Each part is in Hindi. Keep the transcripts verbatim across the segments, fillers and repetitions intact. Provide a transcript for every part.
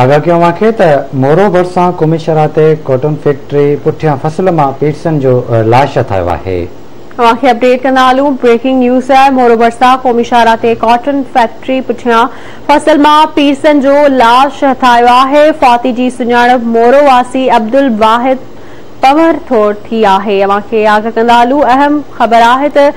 आगाक्यो माखे त मोरो बरसा कुमिशराते कॉटन फैक्ट्री पुठिया फसल में पीटसन जो लाश अथायो आहे। माखे अपडेट कनालू ब्रेकिंग न्यूज है। मोरो बरसा कुमिशराते कॉटन फैक्ट्री पुठिया फसल में पीटसन जो लाश अथायो आहे। फाती जी सुजाणप मोरो वासी अब्दुल वाहिद पवर थोड़ थी आहे। आगा कनालू अहम खबर आहे त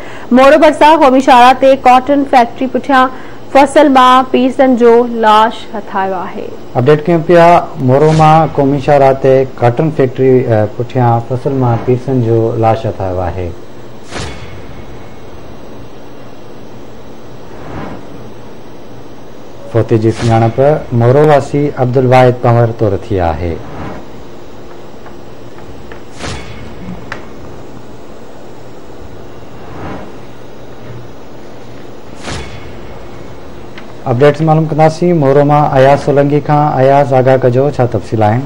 मोरो बरसा कुमिशराते कॉटन फैक्ट्री पुठिया फसल मां पीसन जो लाश हथायो आहे। अपडेट के पिया मोरो मां कोमिशा राते कॉटन फैक्ट्री पुठिया फसल मां पीसन जो लाश हथायो आहे। फोते जी सुञाणप मोरोवासी अब्दुल वाहिद पंवर तौर थी आहे। अपडेट्स मालूम कदासी मोरो मां आयाज सोलंगी का आयाज आगा कजो छा तफसील आए।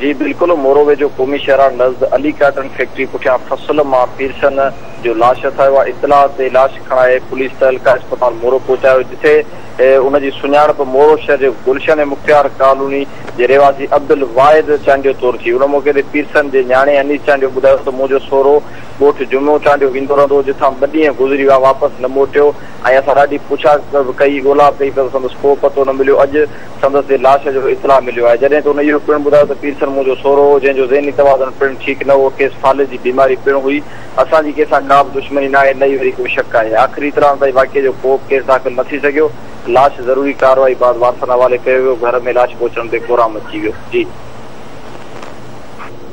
जी बिल्कुल मोरो में जो कौमी शहरा नज़द अली कॉटन फैक्ट्री पुठिया फसल मां पीरसन जो लाश अथवा इतला से लाश खणाए पुलिस तहलका अस्पताल मोरो पहुंचाया जिथे उनकी सुप मोरो शहर के गुलशन मुख्तियार कॉलोनी के रहवासी अब्दुल वाहिद चांडियो तौर थी। उन मौके से पीरसन के न्याणे अनीस चांडियो बुधायो तो मुझो सोरो गोठ जुम्मो चांडियो वेंदो रहो जिथा ब डी गुजरी वा वापस न मोटो। असा ढी पुछा कई गोला कई पर संदस को पतो न मिलो। अज संदस के लाश जो इतला मिलो है जैसे तो उन्हें पिण बुधायो तो पीरसन मुझो सोरो जैसे जहनी तवाजन पिण ठीक न हो। केस फालिज की बीमारी पिण हुई असा कंसा का भी दुश्मनी ना नई वरी कोई शक है। आखिरी तरह तक वाक्य जो को केस दाखिल न थी सको। लाश जरूरी कार्रवाई बाद वारसन हवाले किया। घर में लाश पहुंचने से कोराम अची गयो। जी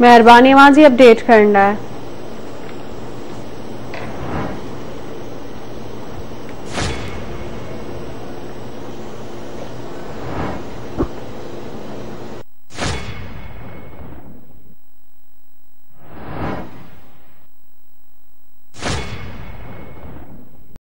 मेहरबानी माजी अपडेट करना है।